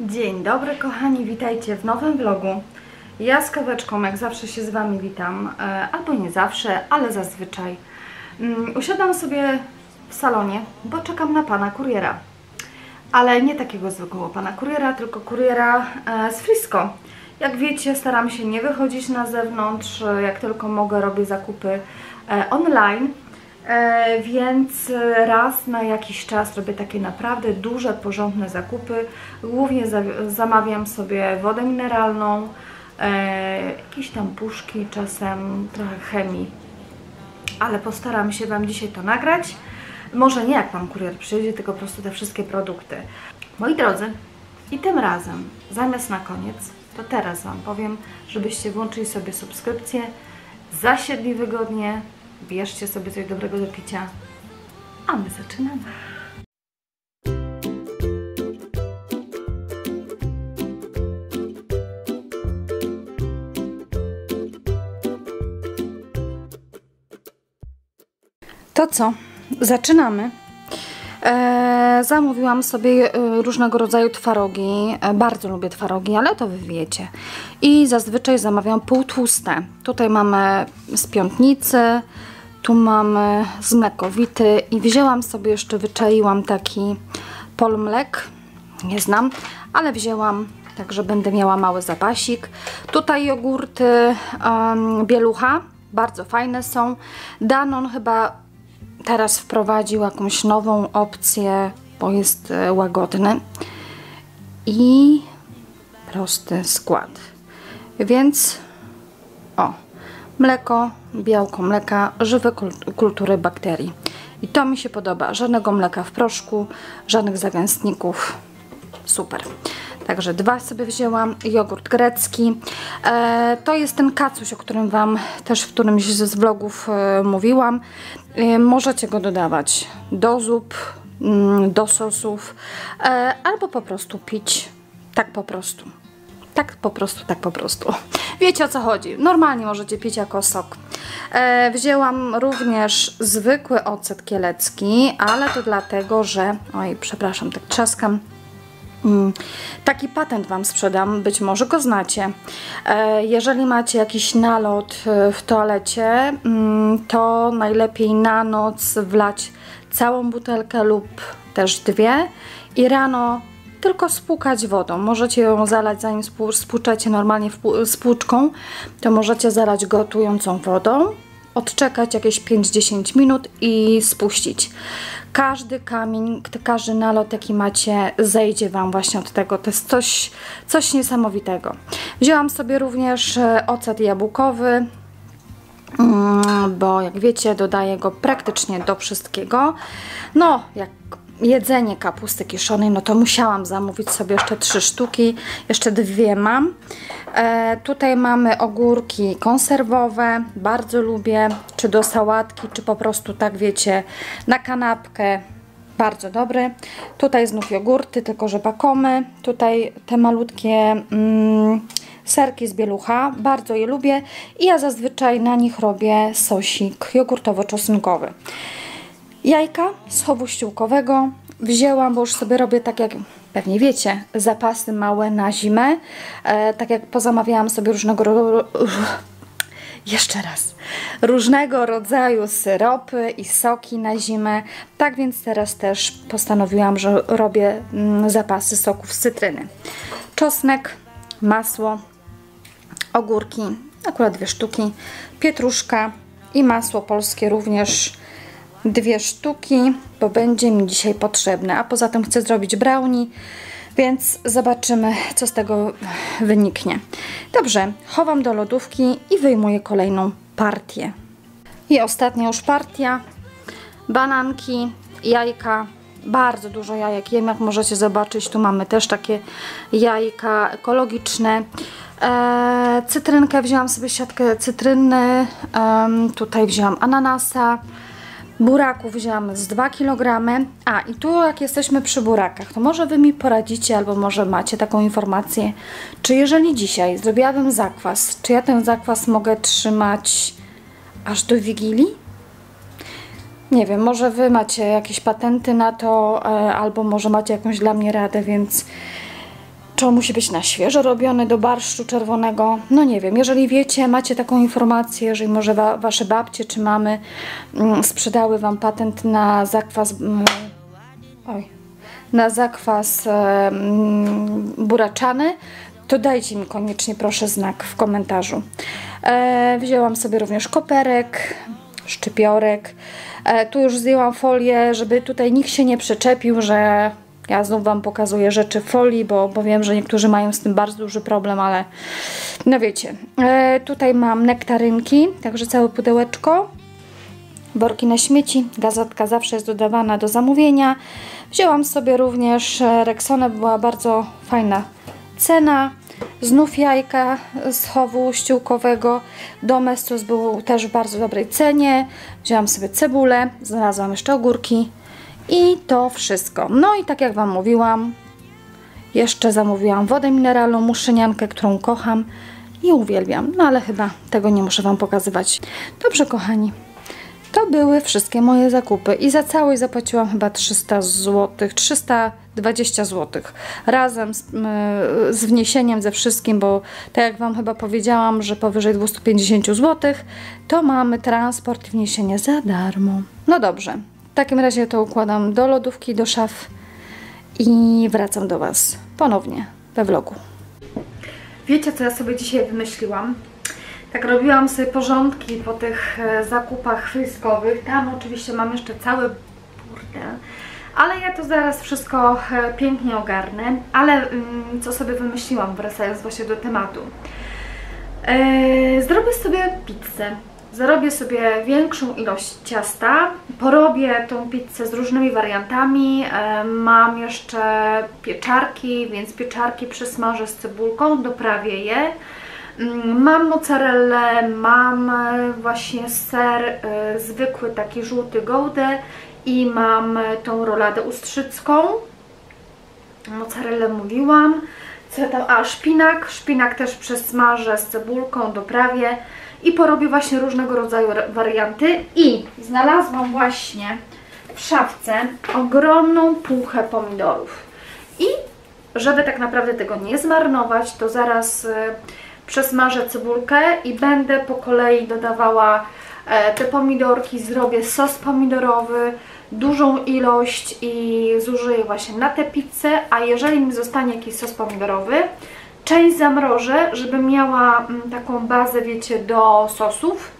Dzień dobry kochani, witajcie w nowym vlogu. Ja z kaweczką jak zawsze się z Wami witam, albo nie zawsze, ale zazwyczaj. Usiadłam sobie w salonie, bo czekam na pana kuriera. Ale nie takiego zwykłego pana kuriera, tylko kuriera z Frisco. Jak wiecie, staram się nie wychodzić na zewnątrz, jak tylko mogę robię zakupy online. Więc raz na jakiś czas robię takie naprawdę duże, porządne zakupy. Głównie zamawiam sobie wodę mineralną, jakieś tam puszki, czasem trochę chemii. Ale postaram się Wam dzisiaj to nagrać. Może nie jak Wam kurier przyjdzie, tylko po prostu te wszystkie produkty. Moi drodzy, i tym razem, zamiast na koniec, to teraz Wam powiem, żebyście włączyli sobie subskrypcję, zasiedli wygodnie, bierzcie sobie coś dobrego do picia, a my zaczynamy. To co? Zaczynamy. Zamówiłam sobie różnego rodzaju twarogi. Bardzo lubię twarogi, ale to wy wiecie. I zazwyczaj zamawiam półtłuste. Tutaj mamy z piątnicy, tu mamy z mlekowity i wzięłam sobie, jeszcze wyczaiłam taki polmlek. Nie znam, ale wzięłam, także będę miała mały zapasik. Tutaj jogurty Bielucha, bardzo fajne są. Danon chyba teraz wprowadził jakąś nową opcję, bo jest łagodny i prosty skład. Więc o, mleko, białko mleka, żywe kultury bakterii. I to mi się podoba. Żadnego mleka w proszku, żadnych zagęstników. Super. Także dwa sobie wzięłam. Jogurt grecki. To jest ten kacuś, o którym Wam też w którymś z vlogów mówiłam. Możecie go dodawać do zup, do sosów, albo po prostu pić. Tak po prostu. Tak po prostu, tak po prostu. Wiecie o co chodzi. Normalnie możecie pić jako sok. Wzięłam również zwykły ocet kielecki, ale to dlatego, że... Oj, przepraszam, tak trzaskam. Taki patent Wam sprzedam, być może go znacie. Jeżeli macie jakiś nalot w toalecie, to najlepiej na noc wlać całą butelkę lub też dwie i rano tylko spłukać wodą. Możecie ją zalać, zanim spłuczecie normalnie spłuczką, to możecie zalać gotującą wodą, odczekać jakieś 5-10 minut i spuścić. Każdy kamień, każdy nalot jaki macie, zejdzie Wam właśnie od tego. To jest coś niesamowitego. Wzięłam sobie również ocet jabłkowy, bo jak wiecie, dodaję go praktycznie do wszystkiego. No, jak jedzenie kapusty kiszonej, no to musiałam zamówić sobie jeszcze 3 sztuki. Jeszcze dwie mam. Tutaj mamy ogórki konserwowe. Bardzo lubię, czy do sałatki, czy po prostu tak wiecie, na kanapkę. Bardzo dobry. Tutaj znów jogurty, tylko że bakomy. Tutaj te malutkie serki z Bielucha. Bardzo je lubię i ja zazwyczaj na nich robię sosik jogurtowo-czosnkowy. Jajka z chowu ściółkowego wzięłam, bo już sobie robię, tak jak pewnie wiecie, zapasy małe na zimę. Tak jak pozamawiałam sobie różnego rodzaju syropy i soki na zimę. Tak więc teraz też postanowiłam, że robię zapasy soków z cytryny. Czosnek, masło, ogórki, akurat 2 sztuki, pietruszka i masło polskie również 2 sztuki, bo będzie mi dzisiaj potrzebne, a poza tym chcę zrobić brownie, więc zobaczymy, co z tego wyniknie. Dobrze, chowam do lodówki i wyjmuję kolejną partię. I ostatnia już partia, bananki, jajka, bardzo dużo jajek jem, jak możecie zobaczyć, tu mamy też takie jajka ekologiczne. Cytrynkę, wzięłam sobie siatkę cytryny, tutaj wzięłam ananasa, buraków wzięłam z 2 kg. A i tu jak jesteśmy przy burakach, to może Wy mi poradzicie, albo może macie taką informację, czy jeżeli dzisiaj zrobiłabym zakwas, czy ja ten zakwas mogę trzymać aż do Wigilii? Nie wiem, może Wy macie jakieś patenty na to, albo może macie jakąś dla mnie radę, więc Czy on musi być na świeżo robiony do barszczu czerwonego? No nie wiem, jeżeli wiecie, macie taką informację, jeżeli może wasze babcie czy mamy sprzedały wam patent na zakwas... buraczany, to dajcie mi koniecznie proszę znak w komentarzu. Wzięłam sobie również koperek, szczypiorek. Tu już zdjęłam folię, żeby tutaj nikt się nie przyczepił, że ja znów wam pokazuję rzeczy w folii, bo wiem, że niektórzy mają z tym bardzo duży problem, ale no wiecie. Tutaj mam nektarynki, także całe pudełeczko. Worki na śmieci, gazetka zawsze jest dodawana do zamówienia. Wzięłam sobie również Rexonę, była bardzo fajna cena. Znów jajka z chowu ściółkowego. Domestos był też w bardzo dobrej cenie. Wzięłam sobie cebulę, znalazłam jeszcze ogórki. I to wszystko. No i tak jak wam mówiłam, jeszcze zamówiłam wodę mineralną, muszyniankę, którą kocham i uwielbiam. No ale chyba tego nie muszę wam pokazywać. Dobrze kochani, to były wszystkie moje zakupy i za całość zapłaciłam chyba 300 zł, 320 zł. Razem z wniesieniem, ze wszystkim, bo tak jak wam chyba powiedziałam, że powyżej 250 zł, to mamy transport i wniesienie za darmo. No dobrze. W takim razie to układam do lodówki, do szaf i wracam do was ponownie we vlogu. Wiecie, co ja sobie dzisiaj wymyśliłam? Tak robiłam sobie porządki po tych zakupach friskowych. Tam oczywiście mam jeszcze cały burdel, ale ja to zaraz wszystko pięknie ogarnę. Ale co sobie wymyśliłam, wracając właśnie do tematu. Zrobię sobie pizzę. Zrobię sobie większą ilość ciasta, porobię tą pizzę z różnymi wariantami, mam jeszcze pieczarki, więc pieczarki przysmażę z cebulką, doprawię je, mam mozzarellę, mam właśnie ser zwykły, taki żółty Goudae i mam tą roladę ustrzycką, mozzarellę mówiłam, co tam, a szpinak też przysmażę z cebulką, doprawię. I porobię właśnie różnego rodzaju warianty i znalazłam właśnie w szafce ogromną półkę pomidorów. I żeby tak naprawdę tego nie zmarnować, to zaraz przesmażę cebulkę i będę po kolei dodawała te pomidorki, zrobię sos pomidorowy, dużą ilość i zużyję właśnie na tę pizzę, a jeżeli mi zostanie jakiś sos pomidorowy, część zamrożę, żeby miała taką bazę, wiecie, do sosów,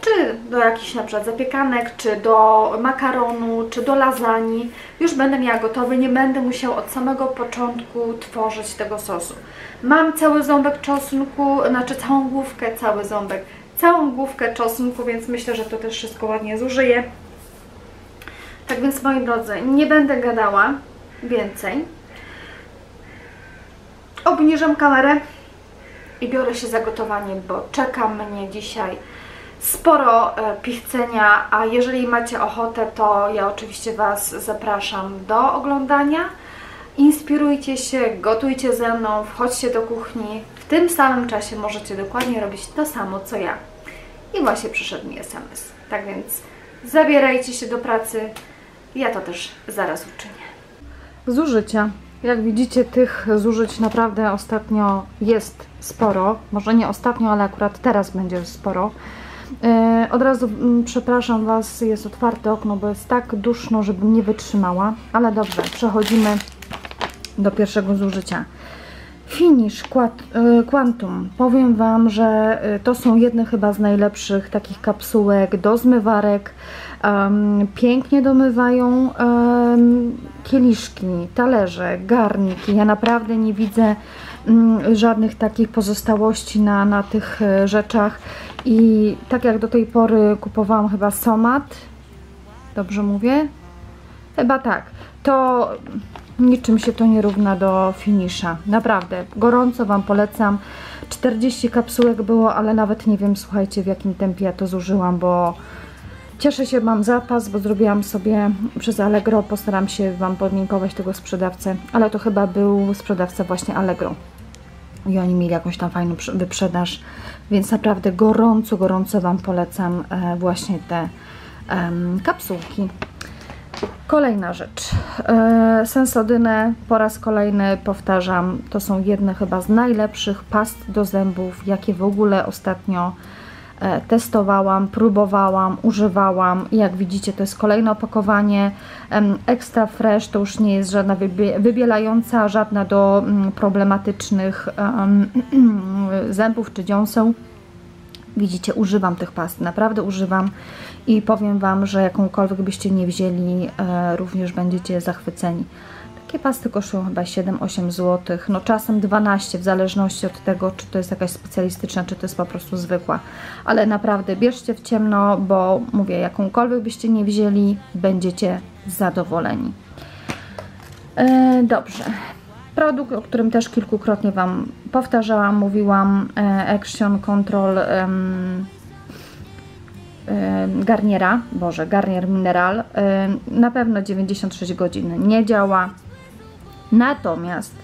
czy do jakichś na przykład zapiekanek, czy do makaronu, czy do lasagne. Już będę miała gotowy, nie będę musiała od samego początku tworzyć tego sosu. Mam cały ząbek czosnku, znaczy całą główkę, cały ząbek, całą główkę czosnku, więc myślę, że to też wszystko ładnie zużyję. Tak więc, moi drodzy, nie będę gadała więcej. Obniżam kamerę i biorę się za gotowanie, bo czeka mnie dzisiaj sporo pichcenia, a jeżeli macie ochotę, to ja oczywiście was zapraszam do oglądania. Inspirujcie się, gotujcie ze mną, wchodźcie do kuchni. W tym samym czasie możecie dokładnie robić to samo, co ja. I właśnie przyszedł mi SMS. Tak więc zabierajcie się do pracy. Ja to też zaraz uczynię. Zużycia. Jak widzicie, tych zużyć naprawdę ostatnio jest sporo. Może nie ostatnio, ale akurat teraz będzie sporo. Od razu przepraszam was, jest otwarte okno, bo jest tak duszno, żebym nie wytrzymała. Ale dobrze, przechodzimy do pierwszego zużycia. Finish Quantum. Powiem wam, że to są jedne chyba z najlepszych takich kapsułek do zmywarek. Pięknie domywają kieliszki, talerze, garnki. Ja naprawdę nie widzę żadnych takich pozostałości na tych rzeczach. I tak jak do tej pory kupowałam chyba Somat, dobrze mówię? Chyba tak. To niczym się to nie równa do Finisha. Naprawdę, gorąco wam polecam. 40 kapsułek było, ale nawet nie wiem, słuchajcie, w jakim tempie ja to zużyłam, bo cieszę się, mam zapas, bo zrobiłam sobie przez Allegro, postaram się wam podlinkować tego sprzedawcę, ale to chyba był sprzedawca właśnie Allegro. I oni mieli jakąś tam fajną wyprzedaż, więc naprawdę gorąco wam polecam właśnie te kapsułki. Kolejna rzecz, Sensodynę po raz kolejny powtarzam, to są jedne chyba z najlepszych past do zębów, jakie w ogóle ostatnio testowałam, próbowałam, używałam. Jak widzicie, to jest kolejne opakowanie Extra Fresh, to już nie jest żadna wybielająca, żadna do problematycznych zębów czy dziąseł. Widzicie, używam tych past, naprawdę używam i powiem Wam, że jakąkolwiek byście nie wzięli, również będziecie zachwyceni. Takie pasty kosztują chyba 7-8 zł, no czasem 12, w zależności od tego, czy to jest jakaś specjalistyczna, czy to jest po prostu zwykła. Ale naprawdę bierzcie w ciemno, bo mówię, jakąkolwiek byście nie wzięli, będziecie zadowoleni. Dobrze. Produkt, o którym też kilkukrotnie Wam powtarzałam, mówiłam, Action Control Garnier Mineral, na pewno 96 godzin nie działa, natomiast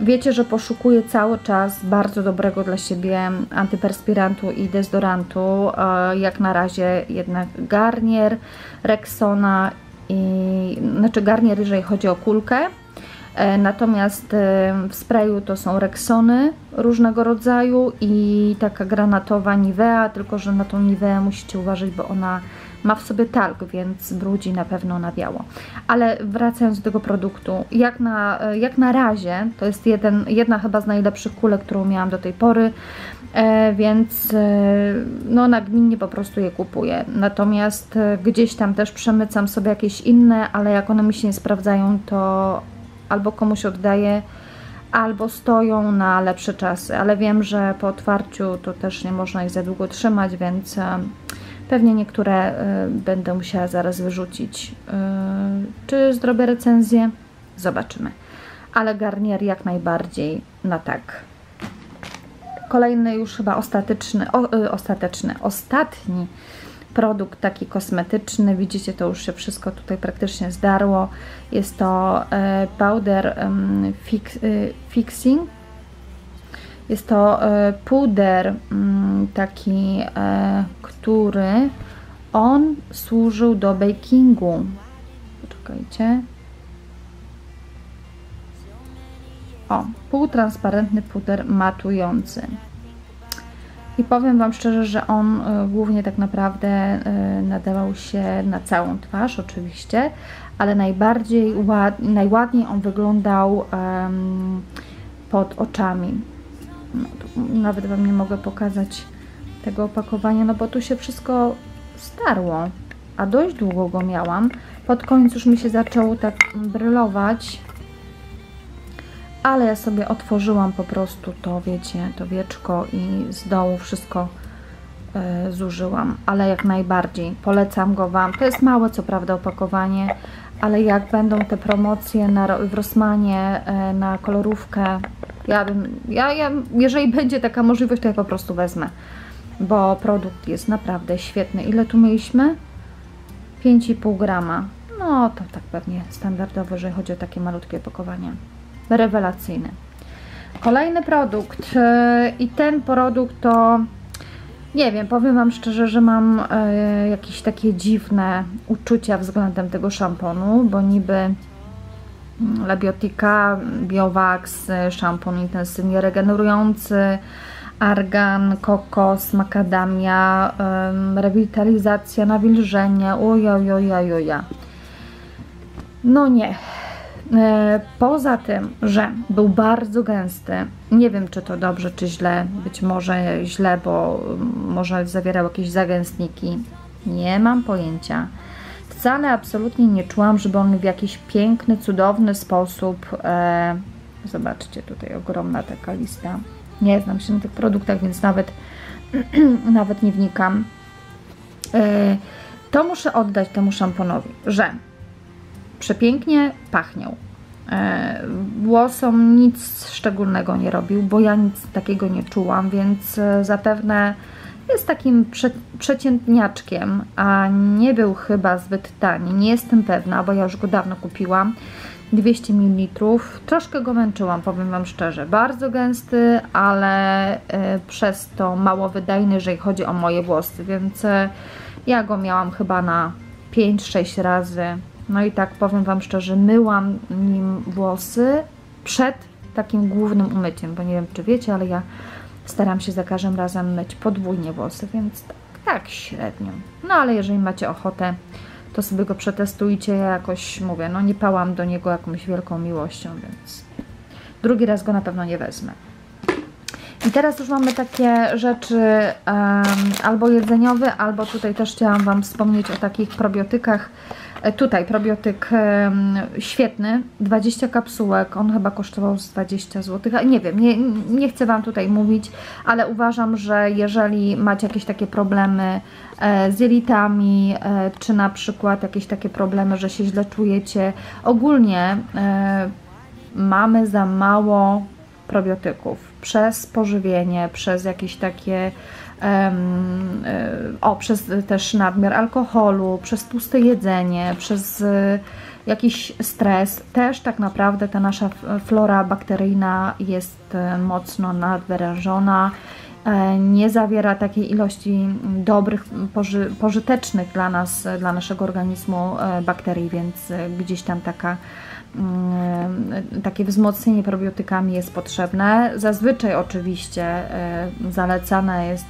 wiecie, że poszukuję cały czas bardzo dobrego dla siebie antyperspirantu i dezodorantu, jak na razie jednak Garnier, Rexona, znaczy Garnier, jeżeli chodzi o kulkę. Natomiast w sprayu to są Rexony różnego rodzaju i taka granatowa Nivea, tylko że na tą Niveę musicie uważać, bo ona ma w sobie talg, więc brudzi na pewno na biało. Ale wracając do tego produktu, jak na razie to jest jedna chyba z najlepszych kulek, którą miałam do tej pory, więc no nagminnie po prostu je kupuję. Natomiast gdzieś tam też przemycam sobie jakieś inne, ale jak one mi się nie sprawdzają, to albo komuś oddaję, albo stoją na lepsze czasy, ale wiem, że po otwarciu to też nie można ich za długo trzymać, więc pewnie niektóre będę musiała zaraz wyrzucić. Czy zrobię recenzję? Zobaczymy. Ale Garnier jak najbardziej na tak. Kolejny już chyba ostatni produkt taki kosmetyczny, widzicie, to już się wszystko tutaj praktycznie zdarło. Jest to powder fixing. Jest to puder taki, który on służył do bakingu. Poczekajcie. O, półtransparentny puder matujący. I powiem Wam szczerze, że on głównie tak naprawdę nadawał się na całą twarz oczywiście, ale najładniej on wyglądał pod oczami. No, tu nawet Wam nie mogę pokazać tego opakowania, no bo tu się wszystko starło, a dość długo go miałam. Pod koniec już mi się zaczęło tak brylować, ale ja sobie otworzyłam po prostu to, wiecie, to wieczko i z dołu wszystko zużyłam, ale jak najbardziej polecam go Wam. To jest małe co prawda opakowanie, ale jak będą te promocje w Rossmanie na kolorówkę, jeżeli będzie taka możliwość, to ja po prostu wezmę, bo produkt jest naprawdę świetny. Ile tu mieliśmy? 5,5 grama. No to tak pewnie standardowo, jeżeli chodzi o takie malutkie opakowanie. Rewelacyjny. Kolejny produkt i ten produkt to nie wiem, powiem Wam szczerze, że mam jakieś takie dziwne uczucia względem tego szamponu, bo niby Labiotica, BioWax, szampon intensywnie regenerujący, argan, kokos, makadamia, rewitalizacja, nawilżenie, ojojojojoja. No nie. Poza tym, że był bardzo gęsty, nie wiem czy to dobrze czy źle, być może źle, bo może zawierał jakieś zagęstniki, nie mam pojęcia. Wcale absolutnie nie czułam, żeby on w jakiś piękny, cudowny sposób, zobaczcie, tutaj ogromna taka lista, nie znam się na tych produktach, więc nawet nie wnikam. To muszę oddać temu szamponowi, że przepięknie pachniał. Włosom nic szczególnego nie robił, bo ja nic takiego nie czułam, więc zapewne jest takim przeciętniaczkiem, a nie był chyba zbyt tani. Nie jestem pewna, bo ja już go dawno kupiłam. 200 ml. Troszkę go męczyłam, powiem Wam szczerze. Bardzo gęsty, ale przez to mało wydajny, jeżeli chodzi o moje włosy, więc ja go miałam chyba na 5-6 razy. No i tak powiem Wam szczerze, myłam nim włosy przed takim głównym umyciem, bo nie wiem, czy wiecie, ale ja staram się za każdym razem myć podwójnie włosy, więc tak średnio. No ale jeżeli macie ochotę, to sobie go przetestujcie. Ja jakoś mówię, no nie pałam do niego jakąś wielką miłością, więc drugi raz go na pewno nie wezmę. I teraz już mamy takie rzeczy albo jedzeniowe, albo tutaj też chciałam Wam wspomnieć o takich probiotykach. Tutaj probiotyk świetny, 20 kapsułek, on chyba kosztował 20 zł, nie wiem, nie chcę Wam tutaj mówić, ale uważam, że jeżeli macie jakieś takie problemy z jelitami, czy na przykład jakieś takie problemy, że się źle czujecie, ogólnie mamy za mało probiotyków przez pożywienie, przez jakieś takie przez też nadmiar alkoholu, przez tłuste jedzenie, przez jakiś stres. Też tak naprawdę ta nasza flora bakteryjna jest mocno nadwyrężona, nie zawiera takiej ilości dobrych, pożytecznych dla nas, dla naszego organizmu bakterii, więc gdzieś tam takie wzmocnienie probiotykami jest potrzebne. Zazwyczaj oczywiście zalecana jest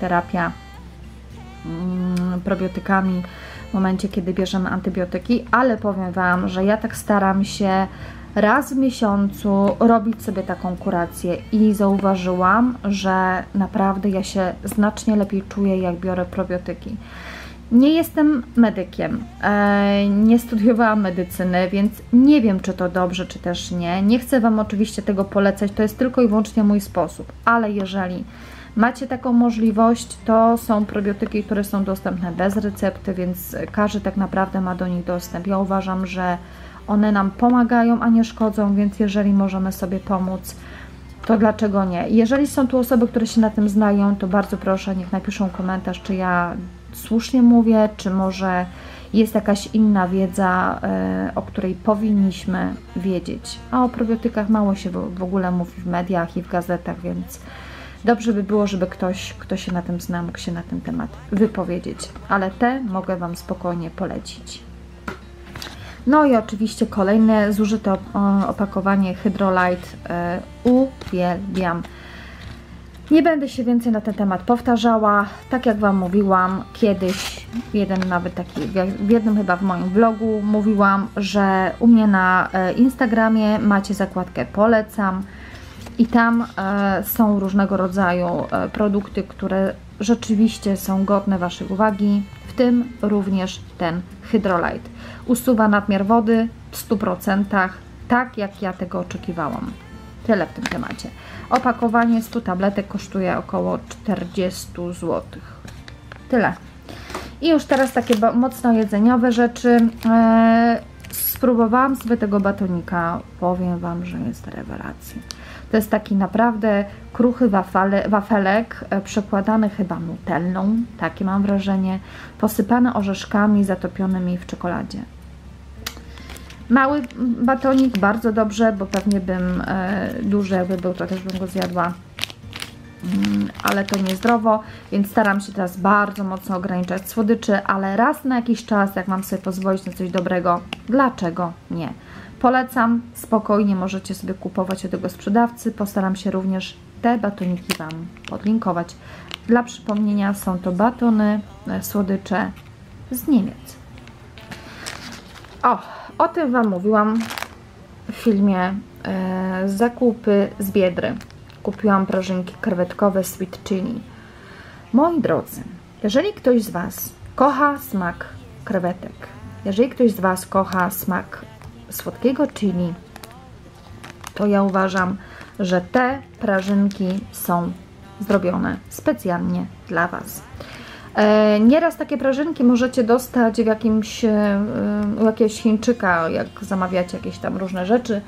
terapia probiotykami w momencie, kiedy bierzemy antybiotyki, ale powiem Wam, że ja tak staram się raz w miesiącu robić sobie taką kurację i zauważyłam, że naprawdę ja się znacznie lepiej czuję, jak biorę probiotyki. Nie jestem medykiem, nie studiowałam medycyny, więc nie wiem, czy to dobrze, czy też nie. Nie chcę Wam oczywiście tego polecać, to jest tylko i wyłącznie mój sposób, ale jeżeli macie taką możliwość, to są probiotyki, które są dostępne bez recepty, więc każdy tak naprawdę ma do nich dostęp. Ja uważam, że one nam pomagają, a nie szkodzą, więc jeżeli możemy sobie pomóc, to dlaczego nie? Jeżeli są tu osoby, które się na tym znają, to bardzo proszę, niech napiszą komentarz, czy ja słusznie mówię, czy może jest jakaś inna wiedza, o której powinniśmy wiedzieć. A o probiotykach mało się w ogóle mówi w mediach i w gazetach, więc dobrze by było, żeby ktoś, kto się na tym zna, mógł się na ten temat wypowiedzieć. Ale te mogę Wam spokojnie polecić. No i oczywiście kolejne zużyte opakowanie Hydrolight. Uwielbiam. Nie będę się więcej na ten temat powtarzała, tak jak Wam mówiłam kiedyś, w jednym chyba w moim vlogu mówiłam, że u mnie na Instagramie macie zakładkę polecam i tam są różnego rodzaju produkty, które rzeczywiście są godne Waszej uwagi, w tym również ten Hydrolight. Usuwa nadmiar wody w 100%, tak jak ja tego oczekiwałam. Tyle w tym temacie. Opakowanie 100 tabletek kosztuje około 40 zł. Tyle. I już teraz takie mocno jedzeniowe rzeczy. Spróbowałam sobie tego batonika. Powiem Wam, że jest rewelacja. To jest taki naprawdę kruchy wafelek, przekładany chyba nutellą, takie mam wrażenie, posypany orzeszkami zatopionymi w czekoladzie. Mały batonik, bardzo dobrze, bo pewnie bym duży, jakby był, to też bym go zjadła, ale to niezdrowo, więc staram się teraz bardzo mocno ograniczać słodyczy, ale raz na jakiś czas, jak mam sobie pozwolić na coś dobrego, dlaczego nie? Polecam, spokojnie możecie sobie kupować od tego sprzedawcy, postaram się również te batoniki Wam podlinkować. Dla przypomnienia są to batony, słodycze z Niemiec. O tym Wam mówiłam w filmie zakupy z Biedry. Kupiłam prażynki krewetkowe sweet chili. Moi drodzy, jeżeli ktoś z Was kocha smak krewetek, jeżeli ktoś z Was kocha smak słodkiego chili, to ja uważam, że te prażynki są zrobione specjalnie dla Was. Nieraz takie prażynki możecie dostać u jakiegoś Chińczyka, jak zamawiacie jakieś tam różne rzeczy,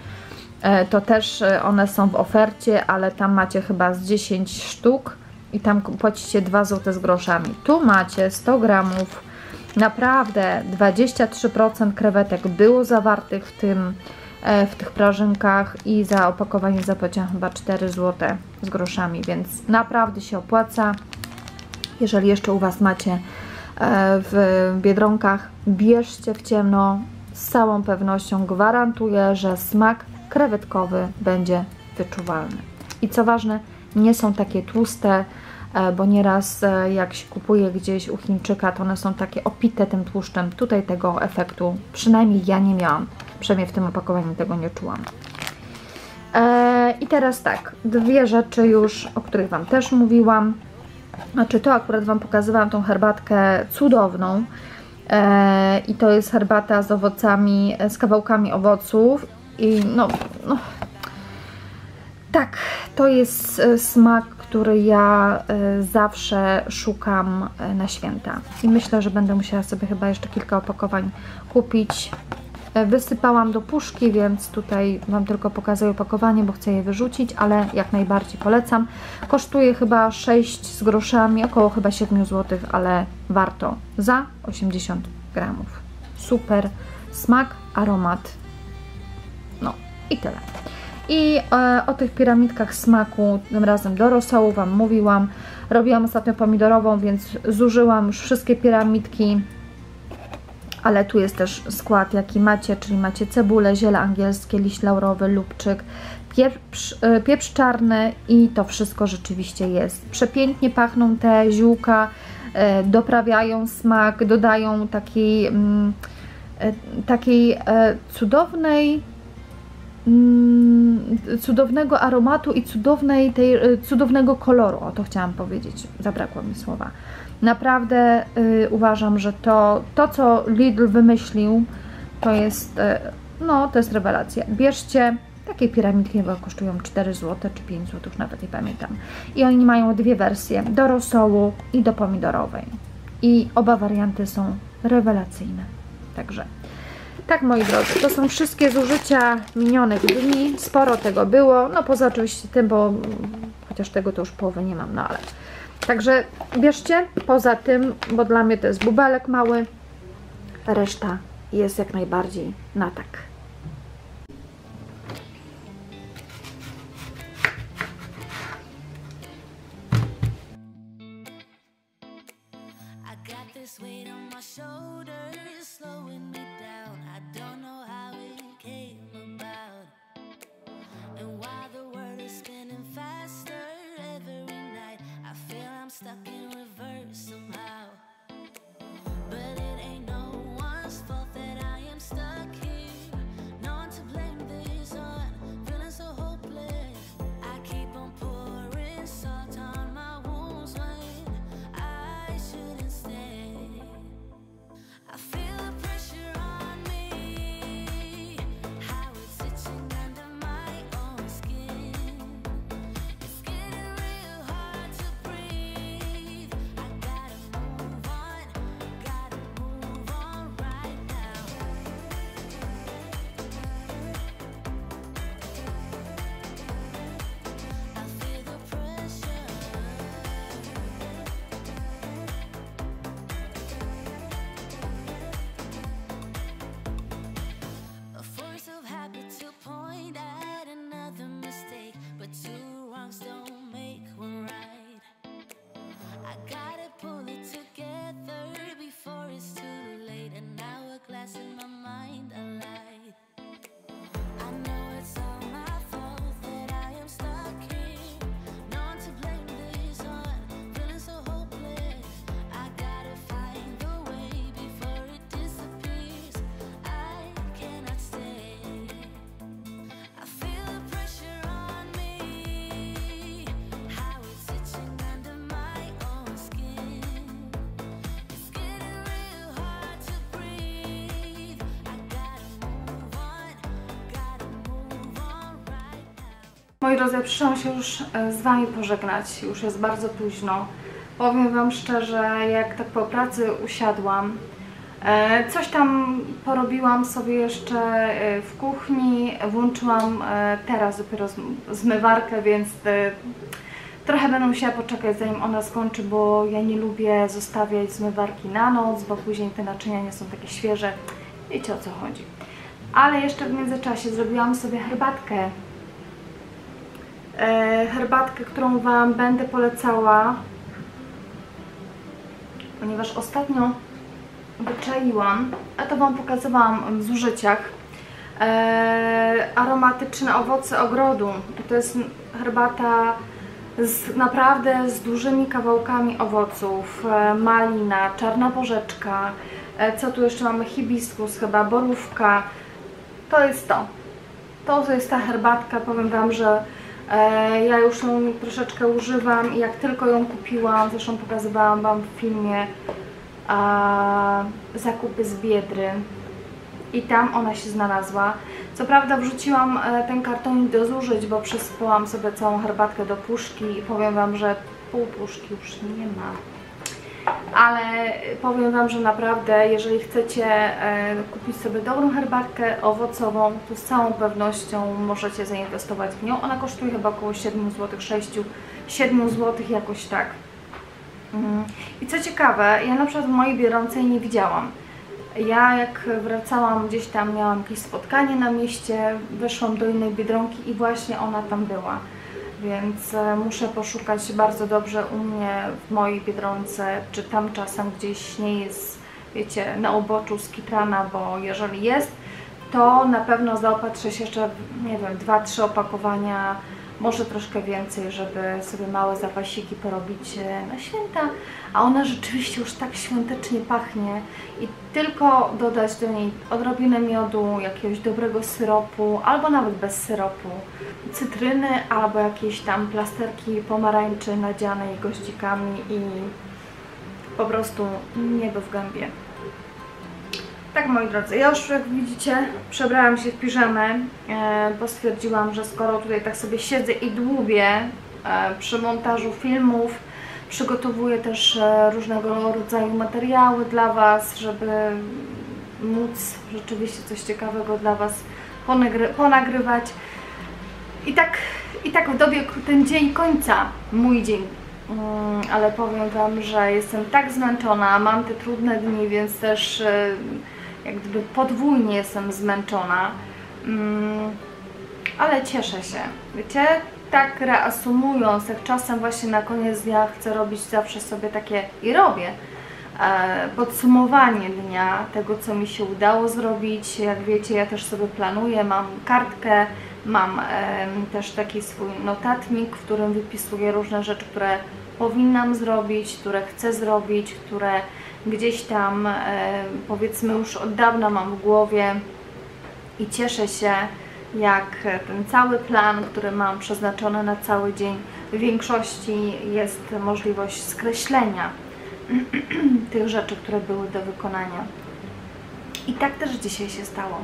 to też one są w ofercie, ale tam macie chyba z 10 sztuk i tam płacicie 2 zł z groszami. Tu macie 100 gramów, naprawdę 23% krewetek było zawartych w tych prażynkach i za opakowanie zapłaciłam chyba 4 zł z groszami, więc naprawdę się opłaca. Jeżeli jeszcze u Was macie w Biedronkach. Bierzcie w ciemno, z całą pewnością gwarantuję, że smak krewetkowy będzie wyczuwalny. I co ważne, nie są takie tłuste, bo nieraz jak się kupuje gdzieś u Chińczyka, to one są takie opite tym tłuszczem. Tutaj tego efektu przynajmniej ja nie miałam. Przynajmniej w tym opakowaniu tego nie czułam. I teraz tak, dwie rzeczy już, o których Wam też mówiłam. Znaczy to akurat Wam pokazywałam tą herbatkę cudowną. I to jest herbata z owocami, z kawałkami owoców. I no tak, to jest smak, który ja zawsze szukam na święta. I myślę, że będę musiała sobie chyba jeszcze kilka opakowań kupić. Wysypałam do puszki, więc tutaj Wam tylko pokazuję opakowanie, bo chcę je wyrzucić, ale jak najbardziej polecam. Kosztuje chyba 6 z groszami, około chyba 7 zł, ale warto za 80 gramów. Super smak, aromat. No i tyle. I o tych piramidkach smaku, tym razem do rosołu, Wam mówiłam. Robiłam ostatnio pomidorową, więc zużyłam już wszystkie piramidki. Ale tu jest też skład, jaki macie, czyli macie cebulę, ziele angielskie, liść laurowy, lubczyk, pieprz czarny i to wszystko rzeczywiście jest. Przepięknie pachną te ziółka, doprawiają smak, dodają takiej cudownej, cudownego aromatu i cudownego koloru, o to chciałam powiedzieć, zabrakło mi słowa. Naprawdę uważam, że to co Lidl wymyślił, to jest, to jest rewelacja. Bierzcie takie piramidki, chyba kosztują 4 zł czy 5 zł, już nawet nie pamiętam. I oni mają dwie wersje, do rosołu i do pomidorowej. I oba warianty są rewelacyjne. Także tak, moi drodzy, to są wszystkie zużycia minionych dni. Sporo tego było, poza oczywiście tym, bo chociaż tego to już połowy nie mam, ale... Także bierzcie, poza tym, bo dla mnie to jest bubelek mały, reszta jest jak najbardziej na tak. Moi drodzy, przyszłam się już z Wami pożegnać, już jest bardzo późno. Powiem Wam szczerze, jak tak po pracy usiadłam, coś tam porobiłam sobie jeszcze w kuchni, włączyłam teraz dopiero zmywarkę, więc trochę będę musiała poczekać, zanim ona skończy, bo ja nie lubię zostawiać zmywarki na noc, bo później te naczynia nie są takie świeże. Wiecie, o co chodzi. Ale jeszcze w międzyczasie zrobiłam sobie herbatkę. Herbatkę, którą Wam będę polecała. ponieważ ostatnio wyczaiłam, a to Wam pokazywałam w zużyciach, aromatyczne owoce ogrodu. To jest herbata naprawdę z dużymi kawałkami owoców, malina, czarna porzeczka, co tu jeszcze mamy, hibiskus chyba, borówka. To jest to. To jest ta herbatka, powiem Wam, że ja już ją troszeczkę używam i jak tylko ją kupiłam, zresztą pokazywałam Wam w filmie zakupy z Biedry i tam ona się znalazła. Co prawda wrzuciłam ten kartonik do zużyć, bo przysypałam sobie całą herbatkę do puszki i powiem Wam, że pół puszki już nie ma. Ale powiem Wam, że naprawdę, jeżeli chcecie kupić sobie dobrą herbatkę owocową, to z całą pewnością możecie zainwestować w nią. Ona kosztuje chyba około 7 zł, 6-7 zł, jakoś tak. I co ciekawe, ja na przykład w mojej biorącej nie widziałam. Ja jak wracałam gdzieś tam, miałam jakieś spotkanie na mieście, weszłam do innej Biedronki i właśnie ona tam była. Więc muszę poszukać bardzo dobrze u mnie, w mojej Biedronce, czy tam czasem gdzieś nie jest, wiecie, na uboczu skitrana, bo jeżeli jest, to na pewno zaopatrzę się jeszcze, nie wiem, 2-3 opakowania, może troszkę więcej, żeby sobie małe zapasiki porobić na święta. A ona rzeczywiście już tak świątecznie pachnie i tylko dodać do niej odrobinę miodu, jakiegoś dobrego syropu, albo nawet bez syropu, cytryny, albo jakieś tam plasterki pomarańczy nadzianej goździkami i po prostu niebo w gębie. Tak, moi drodzy, ja już, jak widzicie, przebrałam się w piżamę, bo stwierdziłam, że skoro tutaj tak sobie siedzę i dłubię przy montażu filmów, przygotowuję też różnego rodzaju materiały dla Was, żeby móc rzeczywiście coś ciekawego dla Was ponagrywać. I tak dobiegł ten dzień końca, mój dzień. Ale powiem Wam, że jestem tak zmęczona, mam te trudne dni, więc też jak gdyby podwójnie jestem zmęczona, ale cieszę się, wiecie, tak reasumując, jak czasem właśnie na koniec dnia chcę robić zawsze sobie takie, i robię, podsumowanie dnia, tego co mi się udało zrobić. Jak wiecie, ja też sobie planuję, mam kartkę, mam też taki swój notatnik, w którym wypisuję różne rzeczy, które powinnam zrobić, które chcę zrobić, które gdzieś tam powiedzmy już od dawna mam w głowie i cieszę się, jak ten cały plan, który mam przeznaczony na cały dzień, w większości jest możliwość skreślenia tych rzeczy, które były do wykonania. I tak też dzisiaj się stało.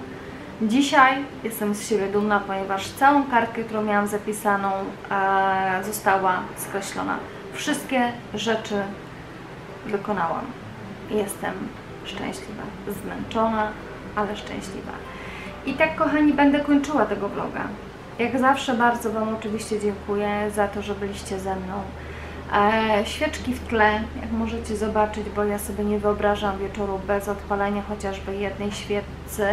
Dzisiaj jestem z siebie dumna, ponieważ całą kartkę, którą miałam zapisaną, została skreślona. Wszystkie rzeczy wykonałam. Jestem szczęśliwa, zmęczona, ale szczęśliwa. I tak, kochani, będę kończyła tego vloga. Jak zawsze bardzo Wam oczywiście dziękuję za to, że byliście ze mną. Świeczki w tle, jak możecie zobaczyć, bo ja sobie nie wyobrażam wieczoru bez odpalenia chociażby jednej świecy.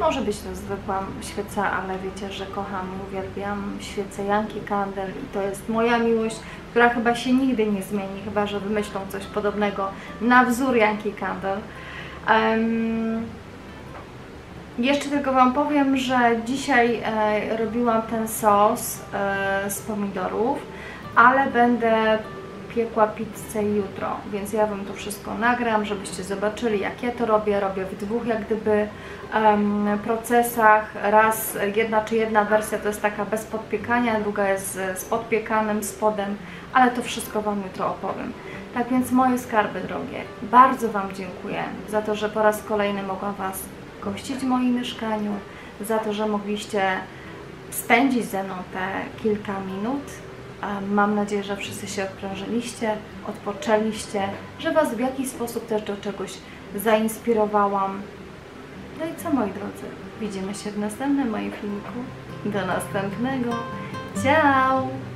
Może być to zwykła świeca, ale wiecie, że kocham, uwielbiam świecę Yankee Candle i to jest moja miłość, która chyba się nigdy nie zmieni, chyba że wymyślą coś podobnego na wzór Yankee Candle. Jeszcze tylko Wam powiem, że dzisiaj robiłam ten sos z pomidorów, ale będę piekła pizzę jutro, więc ja Wam to wszystko nagram, żebyście zobaczyli, jak ja to robię. Robię w dwóch jak gdyby procesach. Raz jedna wersja to jest taka bez podpiekania, druga jest z podpiekanym spodem, ale to wszystko Wam jutro opowiem. Tak więc, moje skarby drogie, bardzo Wam dziękuję za to, że po raz kolejny mogłam Was gościć w moim mieszkaniu, za to, że mogliście spędzić ze mną te kilka minut. Mam nadzieję, że wszyscy się odprężyliście, odpoczęliście, że Was w jakiś sposób też do czegoś zainspirowałam. No i co, moi drodzy, widzimy się w następnym moim filmiku. Do następnego. Ciao!